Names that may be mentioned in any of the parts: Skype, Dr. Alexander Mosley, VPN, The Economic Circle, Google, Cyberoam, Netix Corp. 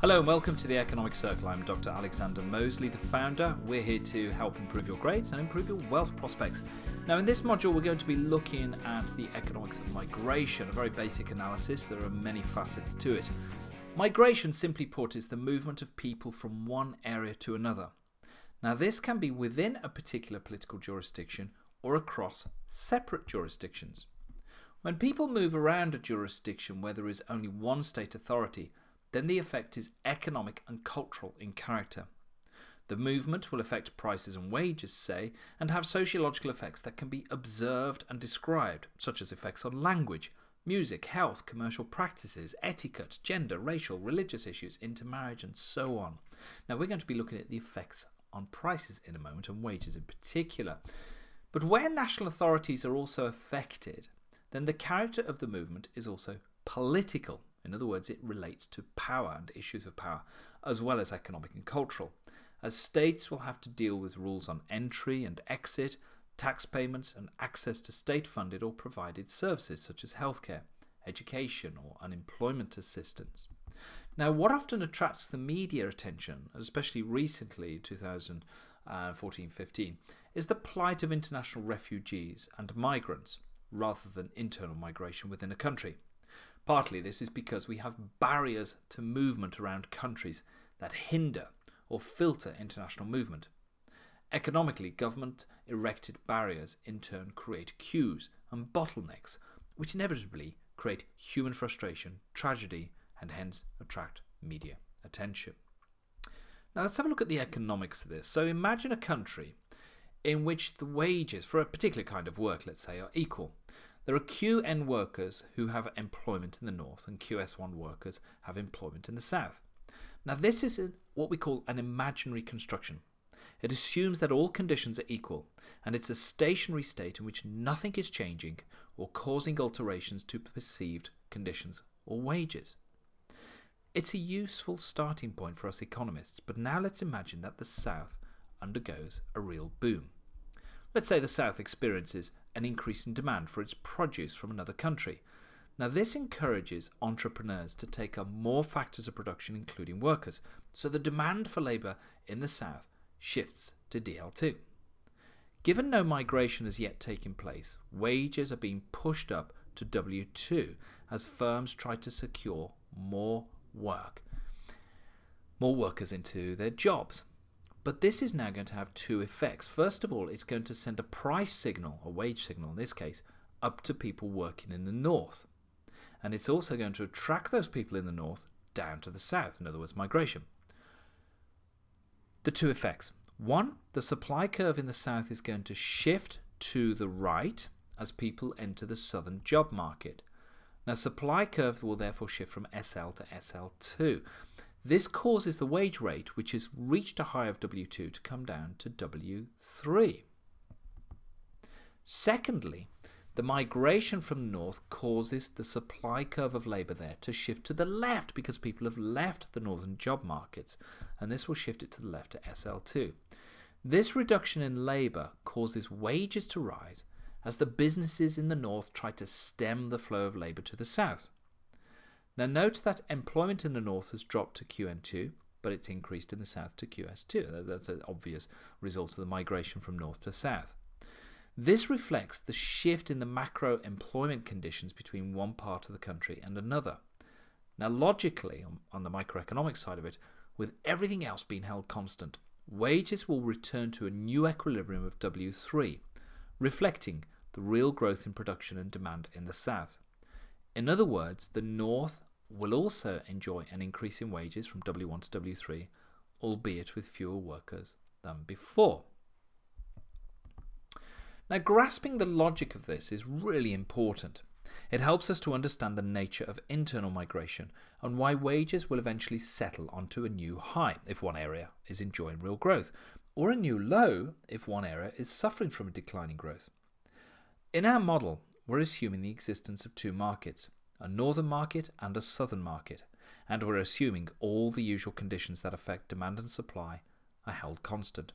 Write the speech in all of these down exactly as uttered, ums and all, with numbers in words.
Hello and welcome to The Economic Circle. I'm Doctor Alexander Mosley, the founder. We're here to help improve your grades and improve your wealth prospects. Now in this module we're going to be looking at the economics of migration, a very basic analysis. There are many facets to it. Migration, simply put, is the movement of people from one area to another. Now this can be within a particular political jurisdiction or across separate jurisdictions. When people move around a jurisdiction where there is only one state authority, then the effect is economic and cultural in character. The movement will affect prices and wages, say, and have sociological effects that can be observed and described, such as effects on language, music, health, commercial practices, etiquette, gender, racial, religious issues, intermarriage, and so on. Now we're going to be looking at the effects on prices in a moment, and wages in particular. But where national authorities are also affected, then the character of the movement is also political. In other words, it relates to power and issues of power, as well as economic and cultural, as states will have to deal with rules on entry and exit, tax payments and access to state-funded or provided services such as healthcare, education or unemployment assistance. Now, what often attracts the media attention, especially recently, twenty fourteen fifteen, is the plight of international refugees and migrants, rather than internal migration within a country. Partly this is because we have barriers to movement around countries that hinder or filter international movement. Economically, government-erected barriers in turn create queues and bottlenecks, which inevitably create human frustration, tragedy, and hence attract media attention. Now let's have a look at the economics of this. So imagine a country in which the wages for a particular kind of work, let's say, are equal. There are Q N workers who have employment in the north and Q S one workers have employment in the south. Now this is what we call an imaginary construction. It assumes that all conditions are equal and it's a stationary state in which nothing is changing or causing alterations to perceived conditions or wages. It's a useful starting point for us economists, but now let's imagine that the south undergoes a real boom. Let's say the south experiences an increase in demand for its produce from another country. Now this encourages entrepreneurs to take on more factors of production including workers, so the demand for labour in the south shifts to D L two. Given no migration has yet taken place, wages are being pushed up to W two as firms try to secure more work, more workers into their jobs. But this is now going to have two effects. First of all, it's going to send a price signal, a wage signal in this case, up to people working in the north. And it's also going to attract those people in the north down to the south, in other words, migration. The two effects. One, the supply curve in the south is going to shift to the right as people enter the southern job market. Now, supply curve will therefore shift from S L to S L two. This causes the wage rate, which has reached a high of W two, to come down to W three. Secondly, the migration from the north causes the supply curve of labour there to shift to the left because people have left the northern job markets, and this will shift it to the left to S L two. This reduction in labour causes wages to rise as the businesses in the north try to stem the flow of labour to the south. Now note that employment in the north has dropped to Q N two, but it's increased in the south to Q S two. That's an obvious result of the migration from north to south. This reflects the shift in the macro employment conditions between one part of the country and another. Now logically, on the microeconomic side of it, with everything else being held constant, wages will return to a new equilibrium of W three, reflecting the real growth in production and demand in the south. In other words, the north will also enjoy an increase in wages from W one to W three, albeit with fewer workers than before. Now, grasping the logic of this is really important. It helps us to understand the nature of internal migration and why wages will eventually settle onto a new high if one area is enjoying real growth, or a new low if one area is suffering from a declining growth. In our model, we're assuming the existence of two markets, a northern market and a southern market, and we're assuming all the usual conditions that affect demand and supply are held constant.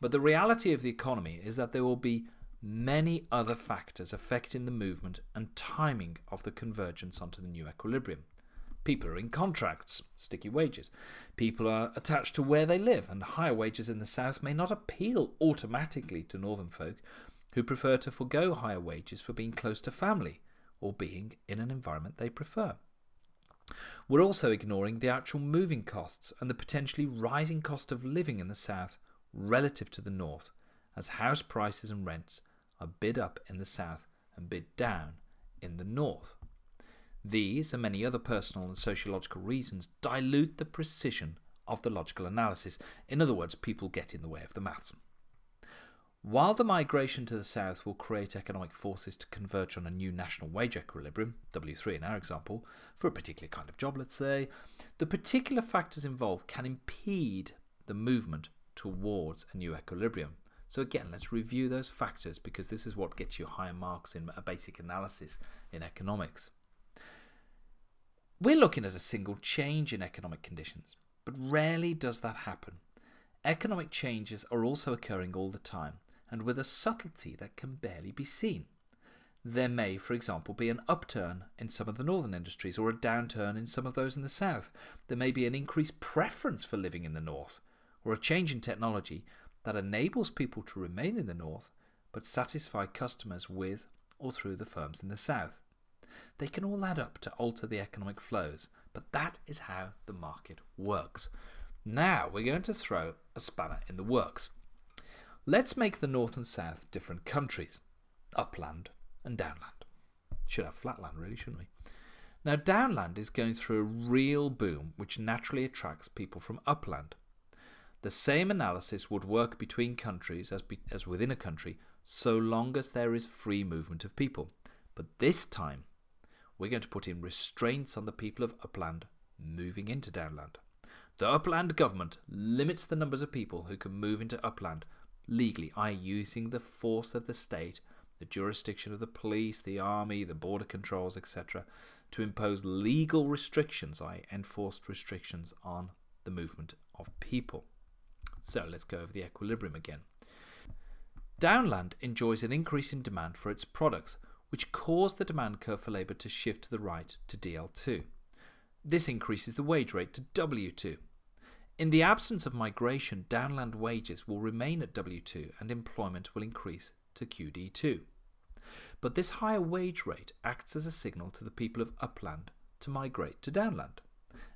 But the reality of the economy is that there will be many other factors affecting the movement and timing of the convergence onto the new equilibrium. People are in contracts, sticky wages. People are attached to where they live, and higher wages in the South may not appeal automatically to northern folk who prefer to forego higher wages for being close to family or being in an environment they prefer. We're also ignoring the actual moving costs and the potentially rising cost of living in the South relative to the North, as house prices and rents are bid up in the South and bid down in the North. These and many other personal and sociological reasons dilute the precision of the logical analysis. In other words, people get in the way of the maths. While the migration to the South will create economic forces to converge on a new national wage equilibrium, W three in our example, for a particular kind of job, let's say, the particular factors involved can impede the movement towards a new equilibrium. So again, let's review those factors, because this is what gets you higher marks in a basic analysis in economics. We're looking at a single change in economic conditions, but rarely does that happen. Economic changes are also occurring all the time, and with a subtlety that can barely be seen. There may, for example, be an upturn in some of the northern industries or a downturn in some of those in the South. There may be an increased preference for living in the North, or a change in technology that enables people to remain in the North but satisfy customers with or through the firms in the South. They can all add up to alter the economic flows, but that is how the market works. Now we're going to throw a spanner in the works. Let's make the North and South different countries, upland and downland. Should have flatland really, shouldn't we? Now downland is going through a real boom which naturally attracts people from upland. The same analysis would work between countries as, be, as within a country, so long as there is free movement of people. But this time we're going to put in restraints on the people of upland moving into downland. The upland government limits the numbers of people who can move into upland legally, that is using the force of the state, the jurisdiction of the police, the army, the border controls, et cetera, to impose legal restrictions, that is enforced restrictions on the movement of people. So let's go over the equilibrium again. Downland enjoys an increase in demand for its products, which caused the demand curve for labour to shift to the right to D L two. This increases the wage rate to W two. In the absence of migration, downland wages will remain at W two and employment will increase to Q D two. But this higher wage rate acts as a signal to the people of upland to migrate to downland.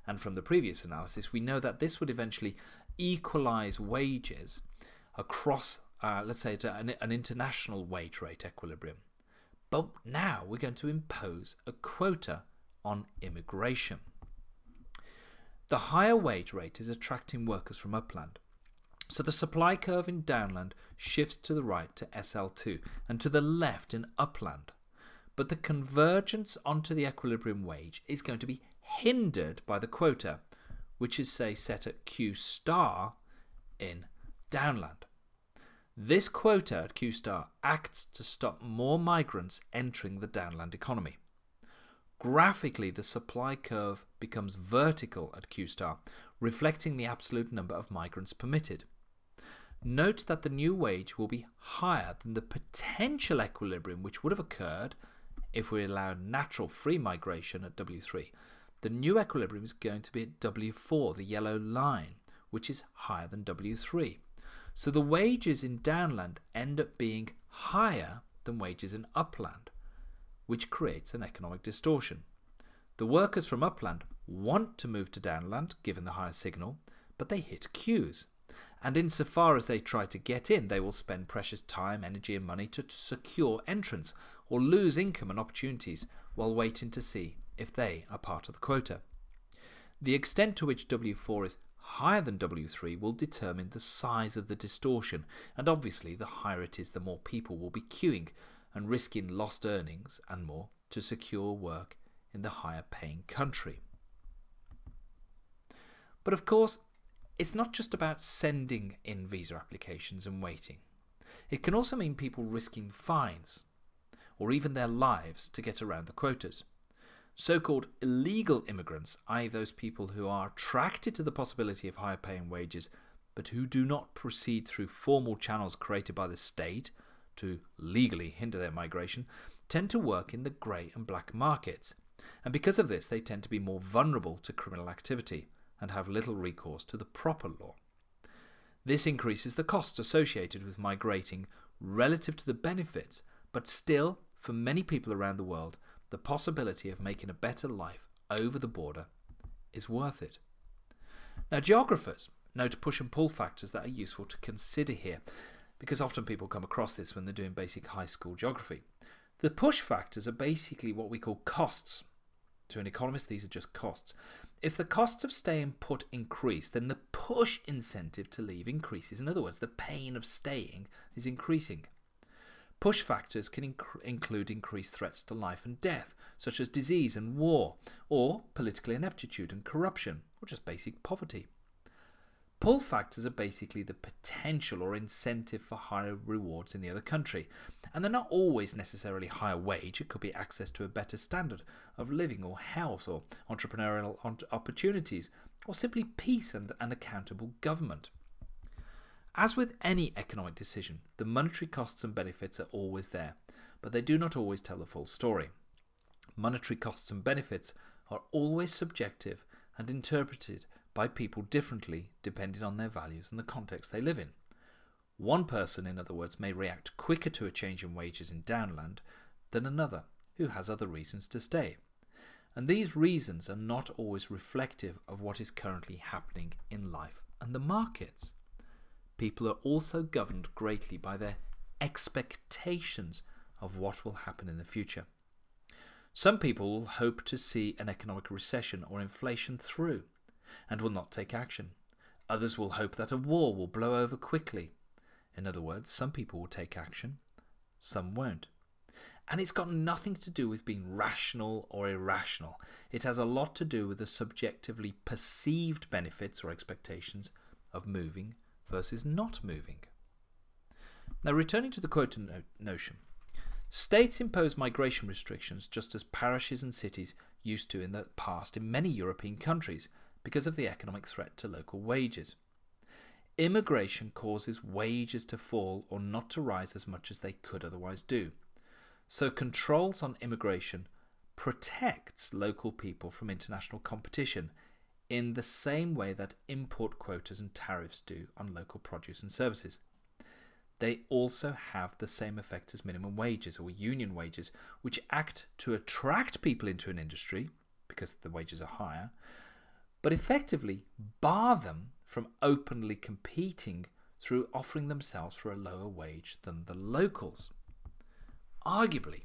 And from the previous analysis, we know that this would eventually equalise wages across, uh, let's say, to an, an international wage rate equilibrium. But now we're going to impose a quota on immigration. The higher wage rate is attracting workers from upland, so the supply curve in downland shifts to the right to S L two and to the left in upland, but the convergence onto the equilibrium wage is going to be hindered by the quota, which is, say, set at Q star in downland. This quota at Q star acts to stop more migrants entering the downland economy. Graphically, the supply curve becomes vertical at Q star, reflecting the absolute number of migrants permitted. Note that the new wage will be higher than the potential equilibrium which would have occurred if we allowed natural free migration at W three. The new equilibrium is going to be at W four, the yellow line, which is higher than W three. So the wages in downland end up being higher than wages in upland, which creates an economic distortion. The workers from upland want to move to downland, given the higher signal, but they hit queues. And insofar as they try to get in, they will spend precious time, energy and money to secure entrance, or lose income and opportunities while waiting to see if they are part of the quota. The extent to which W four is higher than W three will determine the size of the distortion, and obviously the higher it is, the more people will be queuing and risking lost earnings and more to secure work in the higher paying country. But of course, it's not just about sending in visa applications and waiting. It can also mean people risking fines or even their lives to get around the quotas. So-called illegal immigrants, that is those people who are attracted to the possibility of higher paying wages but who do not proceed through formal channels created by the state to legally hinder their migration, tend to work in the grey and black markets, and because of this they tend to be more vulnerable to criminal activity and have little recourse to the proper law. This increases the costs associated with migrating relative to the benefits, but still, for many people around the world, the possibility of making a better life over the border is worth it. Now, geographers note push and pull factors that are useful to consider here, because often people come across this when they're doing basic high school geography. The push factors are basically what we call costs. To an economist, these are just costs. If the costs of staying put increase, then the push incentive to leave increases. In other words, the pain of staying is increasing. Push factors can inc- include increased threats to life and death, such as disease and war, or political ineptitude and corruption, or just basic poverty. Pull factors are basically the potential or incentive for higher rewards in the other country, and they're not always necessarily higher wage. It could be access to a better standard of living or health or entrepreneurial opportunities, or simply peace and an accountable government. As with any economic decision, the monetary costs and benefits are always there, but they do not always tell the full story. Monetary costs and benefits are always subjective and interpreted by people differently depending on their values and the context they live in. One person, in other words, may react quicker to a change in wages in downland than another who has other reasons to stay. And these reasons are not always reflective of what is currently happening in life and the markets. People are also governed greatly by their expectations of what will happen in the future. Some people hope to see an economic recession or inflation through and will not take action. Others will hope that a war will blow over quickly. In other words, some people will take action, some won't. And it's got nothing to do with being rational or irrational. It has a lot to do with the subjectively perceived benefits or expectations of moving versus not moving. Now, returning to the quota no notion, states impose migration restrictions just as parishes and cities used to in the past in many European countries because of the economic threat to local wages. Immigration causes wages to fall or not to rise as much as they could otherwise do. So controls on immigration protects local people from international competition in the same way that import quotas and tariffs do on local produce and services. They also have the same effect as minimum wages or union wages, which act to attract people into an industry because the wages are higher, but effectively bar them from openly competing through offering themselves for a lower wage than the locals. Arguably,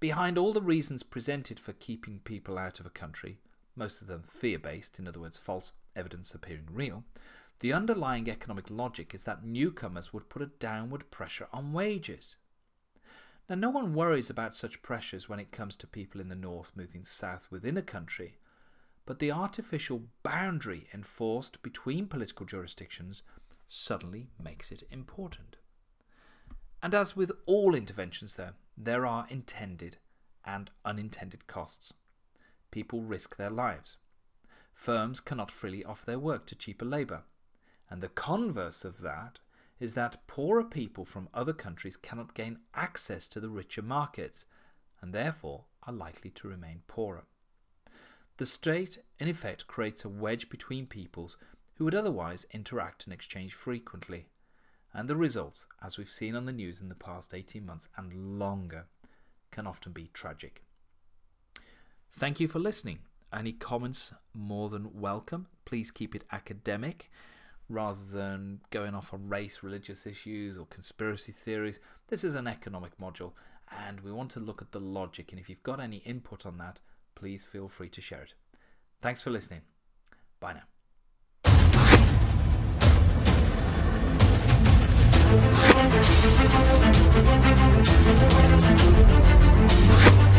behind all the reasons presented for keeping people out of a country, most of them fear-based, in other words, false evidence appearing real, the underlying economic logic is that newcomers would put a downward pressure on wages. Now, no one worries about such pressures when it comes to people in the north moving south within a country, but the artificial boundary enforced between political jurisdictions suddenly makes it important. And as with all interventions, though, there are intended and unintended costs. People risk their lives. Firms cannot freely offer their work to cheaper labour. And the converse of that is that poorer people from other countries cannot gain access to the richer markets and therefore are likely to remain poorer. The state, in effect, creates a wedge between peoples who would otherwise interact and exchange frequently. And the results, as we've seen on the news in the past eighteen months and longer, can often be tragic. Thank you for listening. Any comments, more than welcome. Please keep it academic rather than going off on race, religious issues or conspiracy theories. This is an economic module and we want to look at the logic, and if you've got any input on that, please feel free to share it. Thanks for listening. Bye now. We'll be right back.